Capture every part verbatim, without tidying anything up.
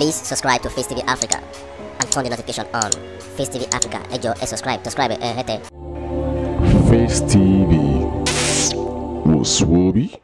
Please subscribe to Facetv Africa and turn the notification on. Facetv Africa, ejo, e subscribe, subscribe, eh, hete. Facetv was swoby.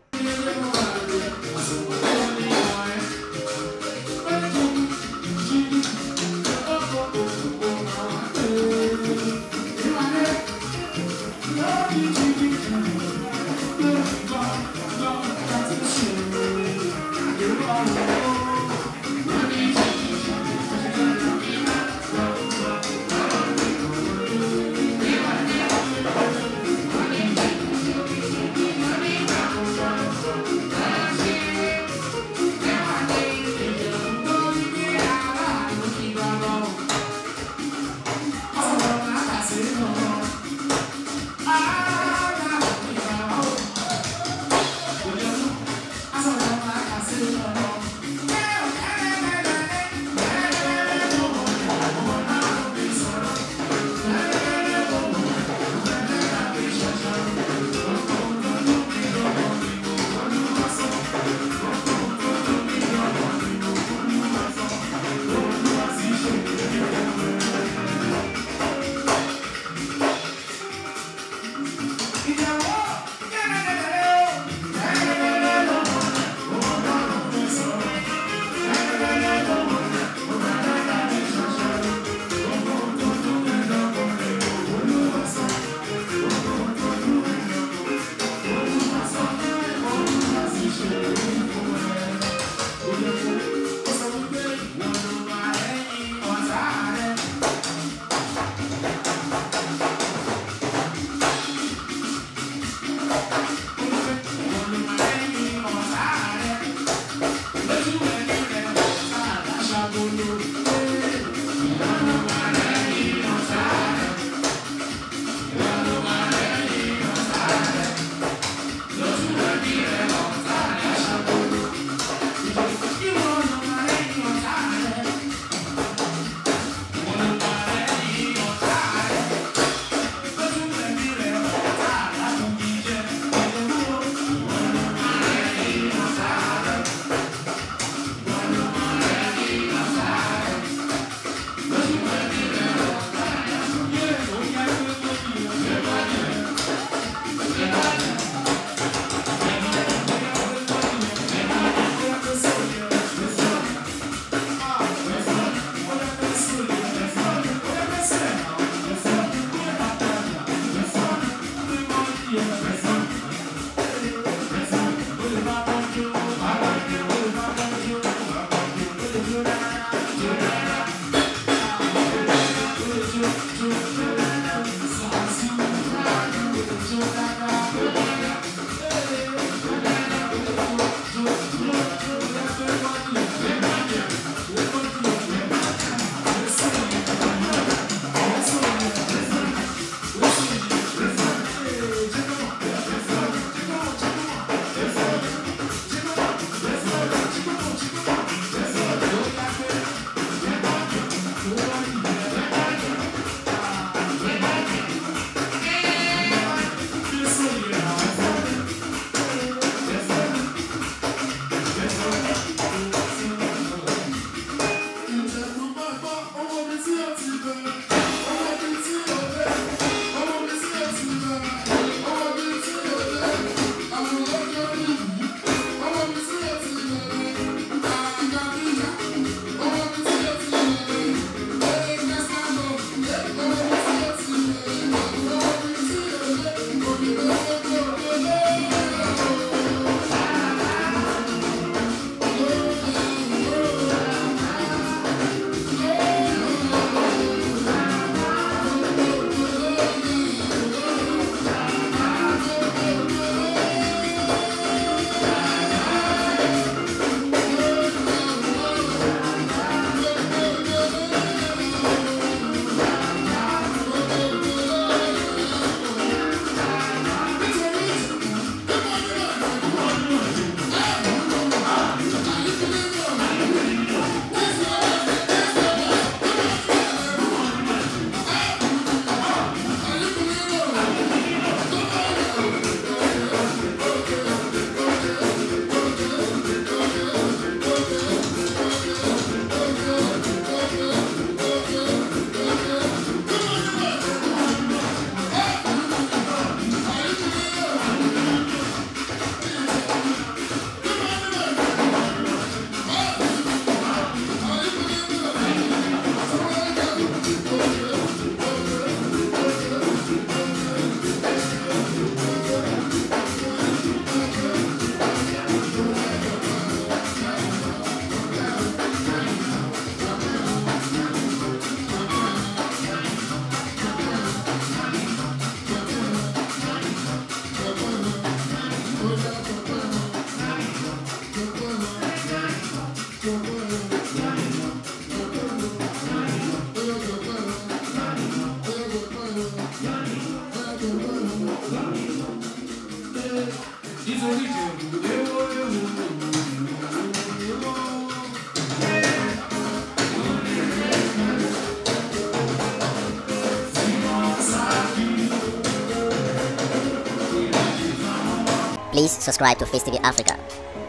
Please subscribe to Facetv Africa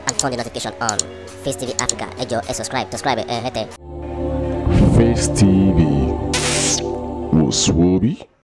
and turn the notification on. Facetv Africa, ejo, e subscribe, subscribe, eh, hete. Facetv was swoby.